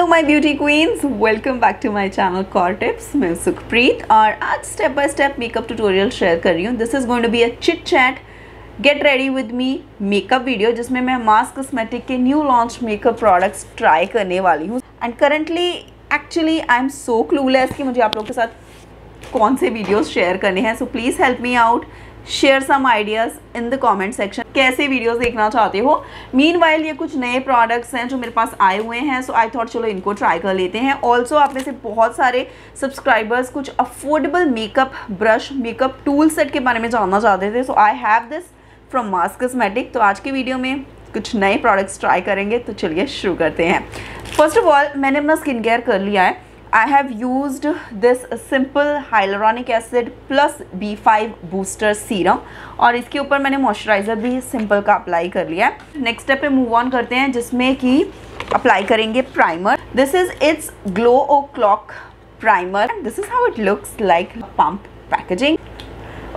Hello my beauty queens, welcome back to my channel Kaur tips. मैं सुखप्रीत और आज step by step makeup tutorial share कर रही हूँ। This is going to be a chit chat get ready with me makeup video, जिसमें मैं Mars cosmetic के new launch makeup products try करने वाली हूँ। And currently actually I am so clueless कि मुझे आप लोगों के साथ कौन से वीडियोज़ शेयर करने हैं। So please help me out, share some ideas in the comment section, कैसे वीडियोस देखना चाहते हो। मीनवाइल ये कुछ नए प्रोडक्ट्स हैं जो मेरे पास आए हुए हैं, सो आई थॉट चलो इनको ट्राई कर लेते हैं। ऑल्सो आप में से बहुत सारे सब्सक्राइबर्स कुछ affordable makeup brush, makeup tool set के बारे में जानना चाहते थे, so I have this from Mars cosmetics. तो आज के वीडियो में कुछ नए प्रोडक्ट्स ट्राई करेंगे, तो चलिए शुरू करते हैं। फर्स्ट ऑफ ऑल मैंने अपना स्किन केयर कर लिया है। I have used this simple hyaluronic acid plus B5 booster serum और इसके ऊपर मैंने मॉइस्चराइज़र भी simple का अप्लाई कर लिया है। नेक्स्ट स्टेप पे मूव ऑन करते हैं, जिसमें कि अप्लाई करेंगे primer. This is its glow o'clock primer. This is how it looks like pump packaging.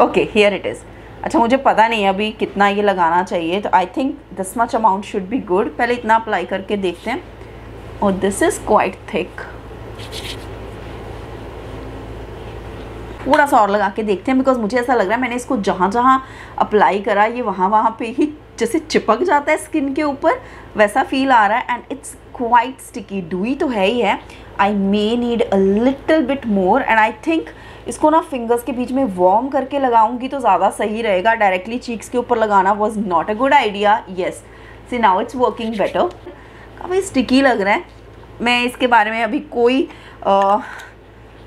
Okay, here it is. अच्छा, मुझे पता नहीं है अभी कितना ये लगाना चाहिए, तो I think this much amount should be good. पहले इतना अप्लाई करके देखते हैं। और दिस इज़ क्वाइट थिक, थोड़ा सा और लगा के देखते हैं, बिकॉज मुझे ऐसा लग रहा है मैंने इसको जहाँ जहाँ अप्लाई करा ये वहाँ पे ही जैसे चिपक जाता है स्किन के ऊपर, वैसा फील आ रहा है। And it's quite sticky, dewy तो है ही है। I may need a little bit more and I think इसको ना फिंगर्स के बीच में वार्म करके लगाऊंगी तो ज़्यादा सही रहेगा। डायरेक्टली चीक्स के ऊपर लगाना was not a good idea. Yes, see now it's working better. काफ़ी स्टिकी लग रहा है। मैं इसके बारे में अभी कोई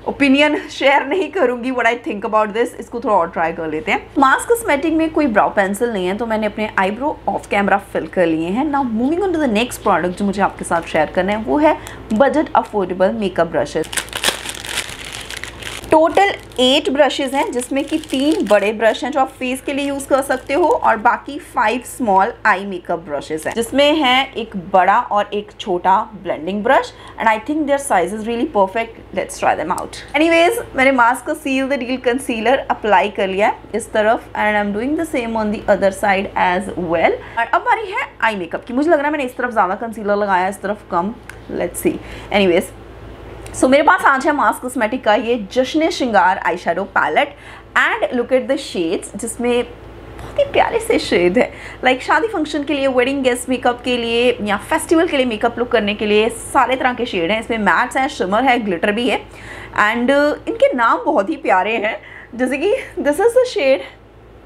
ओपिनियन शेयर नहीं करूँगी, what I think about this. इसको थोड़ा और ट्राई कर लेते हैं। मार्स कॉस्मेटिक में कोई ब्राउ पेंसिल नहीं है, तो मैंने अपने आईब्रो ऑफ कैमरा फिल कर लिए हैं। Now moving on to the next product जो मुझे आपके साथ शेयर करना है, वो है budget affordable makeup brushes. Total 8 brushes हैं, जिसमें कि 3 बड़े ब्रश हैं जो आप फेस के लिए यूज़ कर सकते हो, और बाकी 5 स्मॉल आई मेकअप ब्रशेज़ हैं, जिसमें हैं एक बड़ा और एक छोटा blending brush. And I think their size is really perfect. Let's try them out. Anyways, मैंने मास्क का seal the reel concealer apply कर लिया है इस तरफ, and I am doing the same on the other side as well. और अब बारी है आई मेकअप की। मुझे लग रहा है मैंने इस तरफ ज़्यादा कंसीलर लगाया, इस तरफ कम। Let's see. एनीवेज, सो मेरे पास आज है मार्स कॉस्मेटिक का ये जश्न श्रृंगार eye shadow palette. And look at the shades, जिसमें बहुत ही प्यारे से शेड है। लाइक शादी फंक्शन के लिए, वेडिंग गेस्ट मेकअप के लिए, या फेस्टिवल के लिए मेकअप लुक करने के लिए सारे तरह के शेड हैं। इसमें मैट्स हैं, शिमर है, ग्लिटर भी है। एंड इनके नाम बहुत ही प्यारे हैं, जैसे कि this is the shade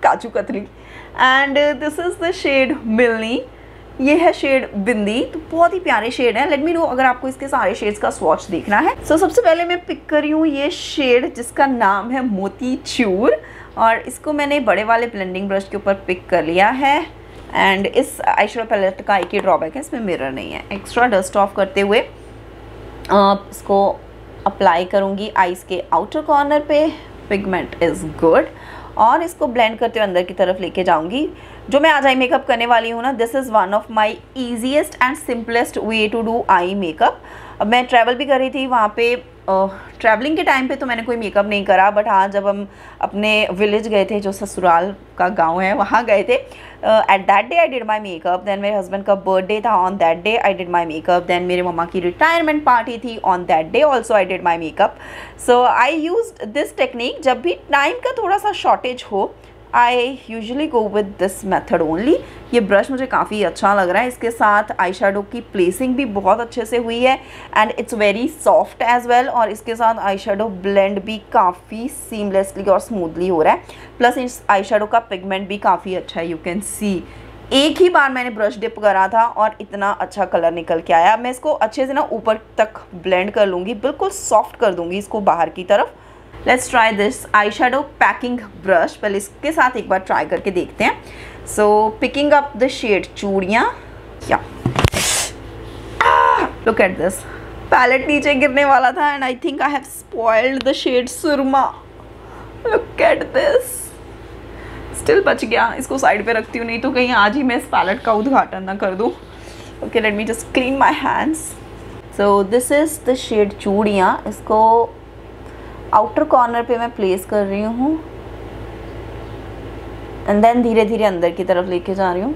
kaju katli and this is the shade मिलनी, ये है शेड बिंदी। तो बहुत ही प्यारे शेड हैं। लेट मी नो अगर आपको इसके सारे शेड्स का स्वॉच देखना है। सो सबसे पहले मैं पिक कर रही हूँ ये शेड, जिसका नाम है मोती चूर, और इसको मैंने बड़े वाले ब्लेंडिंग ब्रश के ऊपर पिक कर लिया है। एंड इस आई शेडो पैलेट का एक ही ड्रॉबैक है, इसमें मिरर नहीं है। एक्स्ट्रा डस्ट ऑफ करते हुए इसको अप्लाई करूँगी आईज़ के आउटर कॉर्नर पे। Pigment is good. और इसको ब्लेंड करते हुए अंदर की तरफ लेके जाऊंगी। जो मैं आज आई मेकअप करने वाली हूँ ना, this is one of my easiest and simplest way to do eye makeup. अब मैं ट्रैवल भी कर रही थी, वहाँ पे ट्रैवलिंग के टाइम पे तो मैंने कोई मेकअप नहीं करा, बट हाँ जब हम अपने विलेज गए थे, जो ससुराल का गांव है, वहाँ गए थे, at that day I did my makeup. Then मेरे हस्बैंड का बर्थडे था, on that day I did my makeup. Then मेरे मम्मा की रिटायरमेंट पार्टी थी, on that day also I did my makeup. So I used this technique. जब भी time का थोड़ा सा शॉर्टेज हो, I usually go with this method only. ये ब्रश मुझे काफ़ी अच्छा लग रहा है। इसके साथ आई शेडो की प्लेसिंग भी बहुत अच्छे से हुई है, and it's very soft as well. और इसके साथ आई शेडो ब्लेंड भी काफ़ी सीमलेसली और स्मूथली हो रहा है। प्लस इस आई शेडो का पिगमेंट भी काफ़ी अच्छा है। यू कैन सी, एक ही बार मैंने ब्रश डिप करा था और इतना अच्छा कलर निकल के आया। मैं इसको अच्छे से ना ऊपर तक ब्लेंड कर लूँगी, बिल्कुल सॉफ्ट कर दूँगी इसको बाहर की तरफ। Let's try this eye shadow packing brush. पहले इसके साथ एक बार ट्राई करके देखते हैं। So picking up the shade चूड़ियाँ, या लुक एट दिस। पैलेट नीचे गिरने वाला था and I think I have spoiled the shade Surma. Look at this, still बच गया। इसको साइड पे रखती हूँ, नहीं तो कहीं आज ही मैं इस पैलेट का उद्घाटन ना कर दूँ। Okay, let me just clean my hands. So this is the shade चूड़ियाँ। इसको आउटर कॉर्नर पे मैं प्लेस कर रही हूँ, एंड देन धीरे धीरे अंदर की तरफ लेके जा रही हूँ।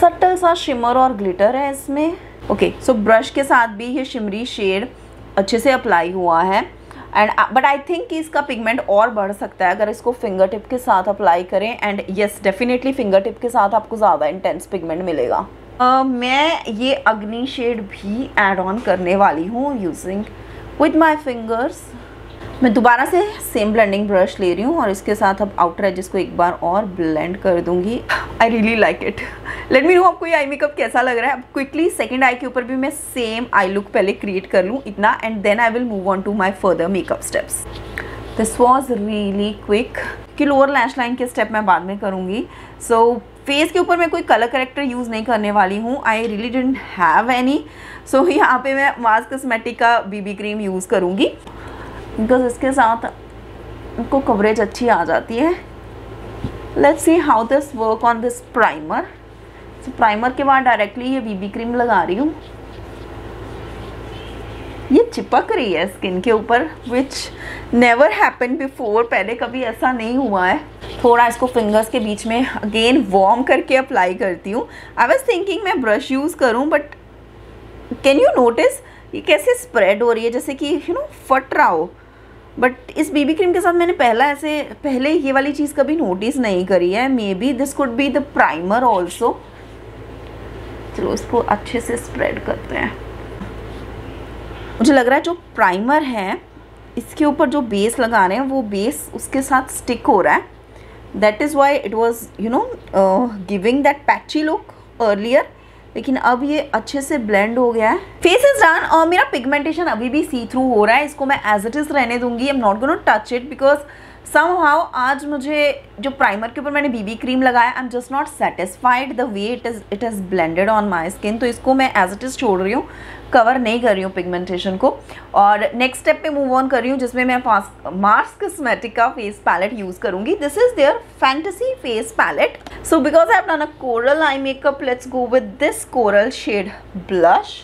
सटल सा शिमर और ग्लिटर है इसमें, ओके, सो ब्रश के साथ भी ये शिमरी शेड अच्छे से अप्लाई हुआ है एंड बट आई थिंक कि इसका पिगमेंट और बढ़ सकता है अगर इसको फिंगर टिप के साथ अप्लाई करें and yes definitely finger tip के साथ आपको ज़्यादा इंटेंस पिगमेंट मिलेगा। मैं ये अग्नि शेड भी एड ऑन करने वाली हूँ यूजिंग विद माई फिंगर्स। मैं दोबारा से सेम ब्लेंडिंग ब्रश ले रही हूँ और इसके साथ अब आउटर एजेस को एक बार और ब्लेंड कर दूँगी। I really like it. Let me know आपको ये आई मेकअप कैसा लग रहा है। अब क्विकली सेकेंड आई के ऊपर भी मैं सेम आई लुक पहले क्रिएट कर लूँ इतना and then I will move on to my further makeup steps. This was really quick कि लोअर लैश लाइन के स्टेप मैं बाद में करूँगी। सो फेस के ऊपर मैं कोई कलर करेक्टर यूज़ नहीं करने वाली हूँ। I really didn't have any. So यहाँ पे मैं मार्स कॉस्मेटिक का बीबी क्रीम यूज़ करूँगी बिकॉज इसके साथ उनको कवरेज अच्छी आ जाती है। Let's see how this work on this primer. Primer के बाद डायरेक्टली ये बीबी क्रीम लगा रही हूँ। ये चिपक रही है स्किन के ऊपर विच नेवर हैपन बिफोर। पहले कभी ऐसा नहीं हुआ है। थोड़ा इसको फिंगर्स के बीच में अगेन वार्म करके अप्लाई करती हूँ। आई वॉज थिंकिंग मैं ब्रश यूज़ करूँ बट कैन यू नोटिस ये कैसे स्प्रेड हो रही है जैसे कि यू नो फट रहा हो। बट इस बीबी क्रीम के साथ मैंने पहले ये वाली चीज़ कभी नोटिस नहीं करी है। Maybe this could be the primer also. चलो इसको अच्छे से स्प्रेड करते हैं। मुझे लग रहा है जो प्राइमर है इसके ऊपर जो बेस लगा रहे हैं वो बेस उसके साथ स्टिक हो रहा है। That is why it was you know giving that patchy look earlier. लेकिन अब ये अच्छे से ब्लेंड हो गया है। फेस इज डन और मेरा पिगमेंटेशन अभी भी सी थ्रू हो रहा है। इसको मैं एज इट इज़ रहने दूंगी। I am not gonna touch it because somehow आज मुझे जो प्राइमर के ऊपर मैंने बीबी क्रीम लगाया I am just not satisfied the way it is blended on my skin. तो इसको मैं एज इट इज़ छोड़ रही हूँ, कवर नहीं कर रही हूँ पिगमेंटेशन को और नेक्स्ट स्टेप पे मूव ऑन कर रही हूँ जिसमें मैं मार्स कॉस्मेटिक का फेस पैलेट यूज़ करूँगी। This is their fantasy face palette. So because I have done a coral eye makeup let's go with this coral shade blush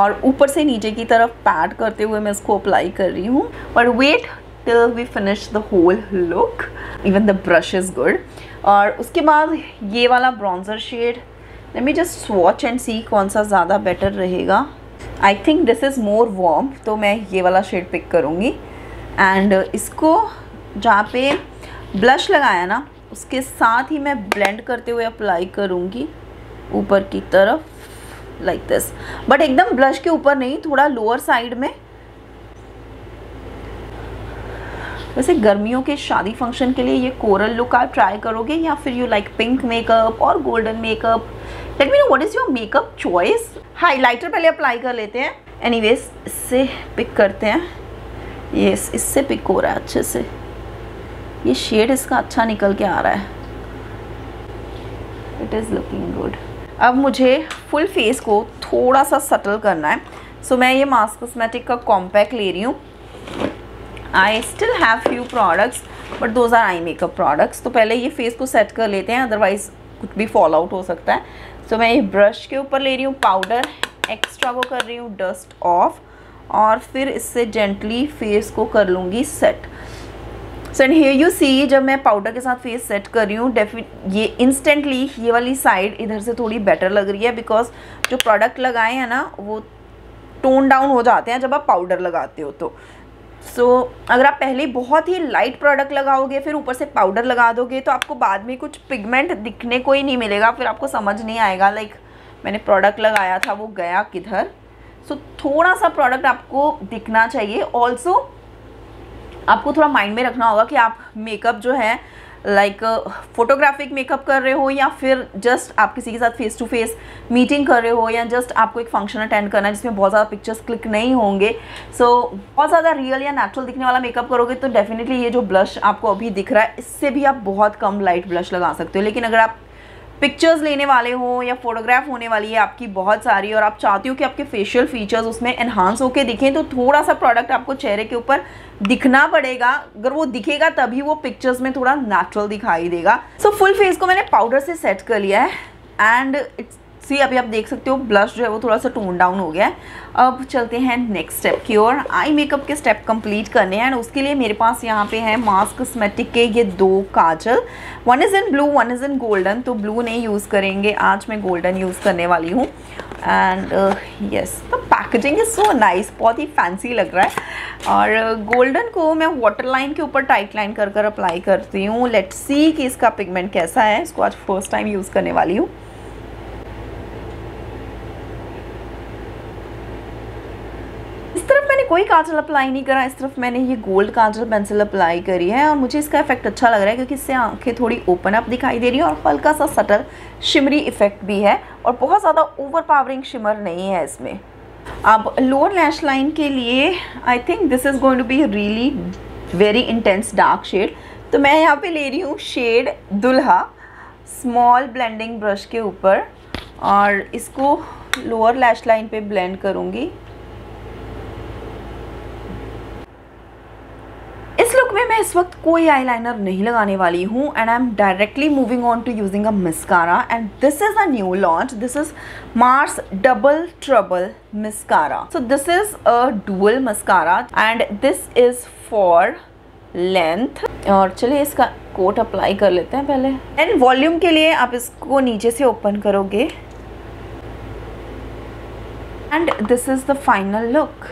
और ऊपर से नीचे की तरफ पैड करते हुए मैं इसको अप्लाई कर रही हूँ और wait till we finish the whole look. Even the brush is good. और उसके बाद ये वाला bronzer shade let me just swatch and see कौन सा ज़्यादा बेटर रहेगा। I think this is more warm तो मैं ये वाला शेड पिक करूँगी एंड इसको जहाँ पे ब्लश लगाया ना उसके साथ ही मैं ब्लेंड करते हुए अप्लाई करूँगी ऊपर की तरफ लाइक दिस। बट एकदम ब्लश के ऊपर नहीं, थोड़ा लोअर साइड में। वैसे गर्मियों के शादी फंक्शन के लिए ये कोरल लुक आप ट्राई करोगे या फिर यू लाइक पिंक मेकअप और golden makeup. Let me know what is your makeup choice. Highlighter पहले अप्लाई कर लेते हैं। एनीवेज इससे पिक करते हैं। ये इससे पिक हो रहा है अच्छे से। ये शेड इसका अच्छा निकल के आ रहा है। It is looking good. अब मुझे फुल फेस को थोड़ा सा सटल करना है। सो मैं ये मार्स कॉस्मेटिक का कॉम्पैक्ट ले रही हूँ। I still have few products but those are eye makeup products. तो पहले ये फेस को सेट कर लेते हैं अदरवाइज कुछ भी फॉल आउट हो सकता है। सो मैं ये ब्रश के ऊपर ले रही हूँ पाउडर एक्स्ट्रा को कर रही हूँ डस्ट ऑफ और फिर इससे जेंटली फेस को कर लूँगी set. So and here you see जब मैं पाउडर के साथ फेस सेट कर रही हूँ ये इंस्टेंटली ये वाली साइड इधर से थोड़ी बेटर लग रही है बिकॉज जो प्रोडक्ट लगाए हैं ना वो टोन डाउन हो जाते हैं जब आप पाउडर लगाते हो। तो अगर आप पहले बहुत ही लाइट प्रोडक्ट लगाओगे फिर ऊपर से पाउडर लगा दोगे तो आपको बाद में कुछ पिगमेंट दिखने को ही नहीं मिलेगा। फिर आपको समझ नहीं आएगा लाइक मैंने प्रोडक्ट लगाया था वो गया किधर। सो थोड़ा सा प्रोडक्ट आपको दिखना चाहिए। ऑल्सो आपको थोड़ा माइंड में रखना होगा कि आप मेकअप जो है लाइक फोटोग्राफिक मेकअप कर रहे हो या फिर जस्ट आप किसी के साथ फेस टू फेस मीटिंग कर रहे हो या जस्ट आपको एक फंक्शन अटेंड करना है जिसमें बहुत ज़्यादा पिक्चर्स क्लिक नहीं होंगे। सो बहुत ज़्यादा रियल या नेचुरल दिखने वाला मेकअप करोगे तो डेफिनेटली ये जो ब्लश आपको अभी दिख रहा है इससे भी आप बहुत कम लाइट ब्लश लगा सकते हो। लेकिन अगर आप पिक्चर्स लेने वाले हो या फोटोग्राफ होने वाली है आपकी बहुत सारी और आप चाहते हो कि आपके फेशियल फीचर्स उसमें एनहांस होकर दिखें तो थोड़ा सा प्रोडक्ट आपको चेहरे के ऊपर दिखना पड़ेगा। अगर वो दिखेगा तभी वो पिक्चर्स में थोड़ा नेचुरल दिखाई देगा। सो फुल फेस को मैंने पाउडर से सेट कर लिया है एंड इट्स सी अभी आप देख सकते हो ब्लश जो है वो थोड़ा सा टोन डाउन हो गया है। अब चलते हैं नेक्स्ट स्टेप की ओर। आई मेकअप के स्टेप कंप्लीट करने हैं एंड उसके लिए मेरे पास यहाँ पे है मार्स कॉस्मेटिक के ये दो काजल, one is in blue one is in golden. तो ब्लू नहीं यूज़ करेंगे, आज मैं गोल्डन यूज़ करने वाली हूँ। And yes the packaging is so nice, बहुत ही फैंसी लग रहा है। और गोल्डन को मैं वाटर लाइन के ऊपर टाइट लाइन कर कर अप्लाई करती हूँ। लेट्स सी कि इसका पिगमेंट कैसा है, इसको आज फर्स्ट टाइम यूज़ करने वाली हूँ। इस तरफ मैंने कोई काजल अप्लाई नहीं करा, इस तरफ मैंने ये गोल्ड काजल पेंसिल अप्लाई करी है और मुझे इसका इफेक्ट अच्छा लग रहा है क्योंकि इससे आंखें थोड़ी ओपन अप दिखाई दे रही है और हल्का सा सटल शिमरी इफेक्ट भी है और बहुत ज़्यादा ओवर पावरिंग शिमर नहीं है इसमें। अब लोअर लैश लाइन के लिए I think this is going to be really very intense dark shade, तो मैं यहाँ पे ले रही हूँ शेड दुल्हा स्मॉल ब्लेंडिंग ब्रश के ऊपर और इसको लोअर लैश लाइन पे ब्लेंड करूँगी। इस लुक में मैं इस वक्त कोई आईलाइनर नहीं लगाने वाली हूँ and I am directly moving on to using a mascara and this is a new launch, this is Mars double trouble mascara. So this is a dual mascara and this is for length. और चलिए इसका coat apply कर लेते हैं पहले। And volume के लिए आप इसको नीचे से ओपन करोगे and this is the final look.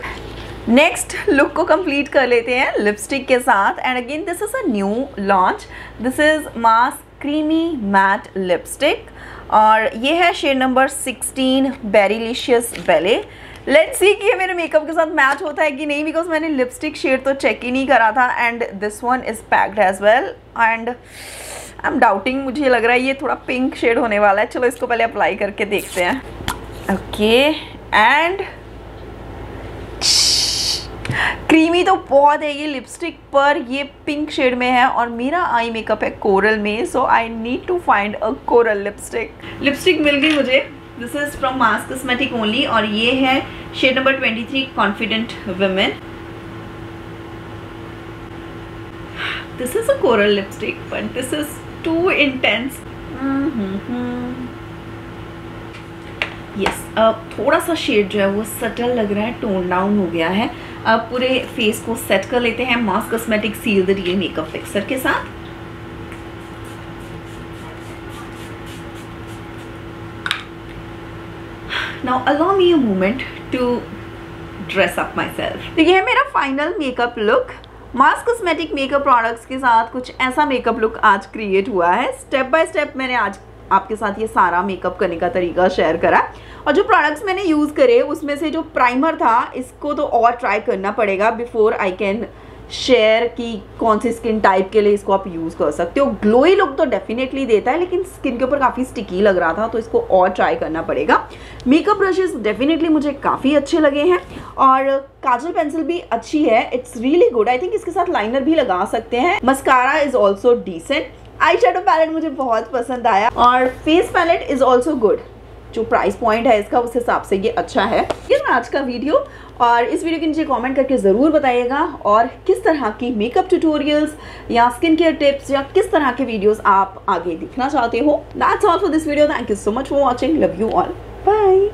Next look को कंप्लीट कर लेते हैं लिपस्टिक के साथ and again this is a new launch, this is Mars creamy matte lipstick और ये है शेड नंबर 16 बेरिलिशियस बेले। लेट्स सी कि ये मेरे मेकअप के साथ मैच होता है कि नहीं, बिकॉज मैंने लिपस्टिक शेड तो चेक ही नहीं करा था। And this one is packed as well and I am doubting, मुझे लग रहा है ये थोड़ा पिंक शेड होने वाला है। चलो इसको पहले अप्लाई करके देखते हैं। ओके एंड क्रीमी तो बहुत है ये लिपस्टिक पर, ये पिंक शेड में है और मेरा आई मेकअप है कोरल में, so I need to find a coral lipstick. Lipstick मिल गई मुझे, this is from Mars cosmetic only और ये है shade number 23 confident women. This is a coral lipstick but this is too intense. Yes अब थोड़ा सा शेड जो है वो सटल लग रहा है, टोन डाउन हो गया है। अब पूरे फेस को सेट कर लेते हैं Mars cosmetic sealed real makeup fixer के साथ। Now allow me a moment to dress up my self. तो ये है मेरा final makeup look. Mars cosmetic makeup products के साथ कुछ ऐसा मेकअप लुक आज क्रिएट हुआ है। स्टेप बाय स्टेप मैंने आज आपके साथ ये सारा मेकअप करने का तरीका शेयर करा और जो प्रोडक्ट्स मैंने यूज़ करे उसमें से जो प्राइमर था इसको तो और ट्राई करना पड़ेगा बिफोर आई कैन शेयर कि कौन सी स्किन टाइप के लिए इसको आप यूज़ कर सकते हो। ग्लोई लुक तो डेफिनेटली देता है लेकिन स्किन के ऊपर काफ़ी स्टिकी लग रहा था तो इसको और ट्राई करना पड़ेगा। मेकअप ब्रशेस डेफिनेटली मुझे काफ़ी अच्छे लगे हैं और काजल पेंसिल भी अच्छी है, it's really good. I think इसके साथ लाइनर भी लगा सकते हैं। Mascara is also decent. Eye shadow palette मुझे बहुत पसंद आया और face palette is also good. जो प्राइस पॉइंट है इसका उस हिसाब से ये अच्छा है। ये आज का वीडियो और इस वीडियो के नीचे कमेंट करके ज़रूर बताइएगा और किस तरह की मेकअप ट्यूटोरियल्स या स्किन केयर टिप्स या किस तरह के वीडियोस आप आगे देखना चाहते हो। That's all for this video, thank you so much for watching, love you all, bye.